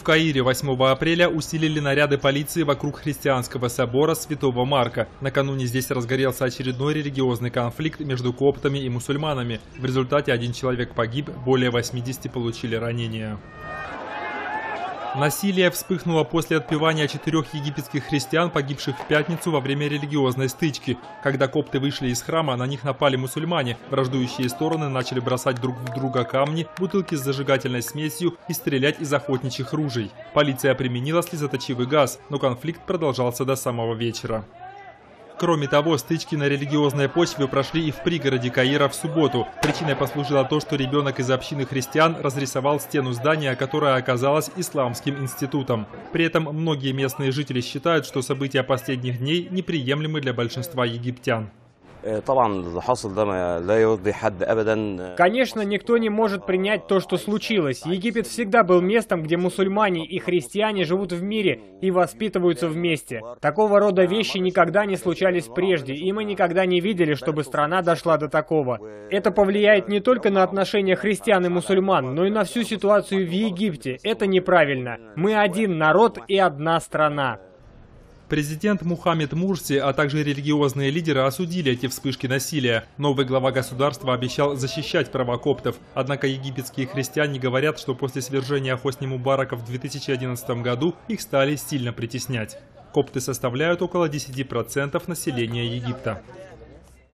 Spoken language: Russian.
В Каире 8 апреля усилили наряды полиции вокруг христианского собора Святого Марка. Накануне здесь разгорелся очередной религиозный конфликт между коптами и мусульманами. В результате 1 человек погиб, более 80 получили ранения. Насилие вспыхнуло после отпевания 4 египетских христиан, погибших в пятницу во время религиозной стычки. Когда копты вышли из храма, на них напали мусульмане. Враждующие стороны начали бросать друг в друга камни, бутылки с зажигательной смесью и стрелять из охотничьих ружей. Полиция применила слезоточивый газ, но конфликт продолжался до самого вечера. Кроме того, стычки на религиозной почве прошли и в пригороде Каира в субботу. Причиной послужило то, что ребенок из общины христиан разрисовал стену здания, которая оказалась исламским институтом. При этом многие местные жители считают, что события последних дней неприемлемы для большинства египтян. Конечно, никто не может принять то, что случилось. Египет всегда был местом, где мусульмане и христиане живут в мире и воспитываются вместе. Такого рода вещи никогда не случались прежде, и мы никогда не видели, чтобы страна дошла до такого. Это повлияет не только на отношения христиан и мусульман, но и на всю ситуацию в Египте. Это неправильно. Мы один народ и одна страна. Президент Мухаммед Мурси, а также религиозные лидеры осудили эти вспышки насилия. Новый глава государства обещал защищать права коптов. Однако египетские христиане говорят, что после свержения Хосни Мубарака в 2011 году их стали сильно притеснять. Копты составляют около 10% населения Египта.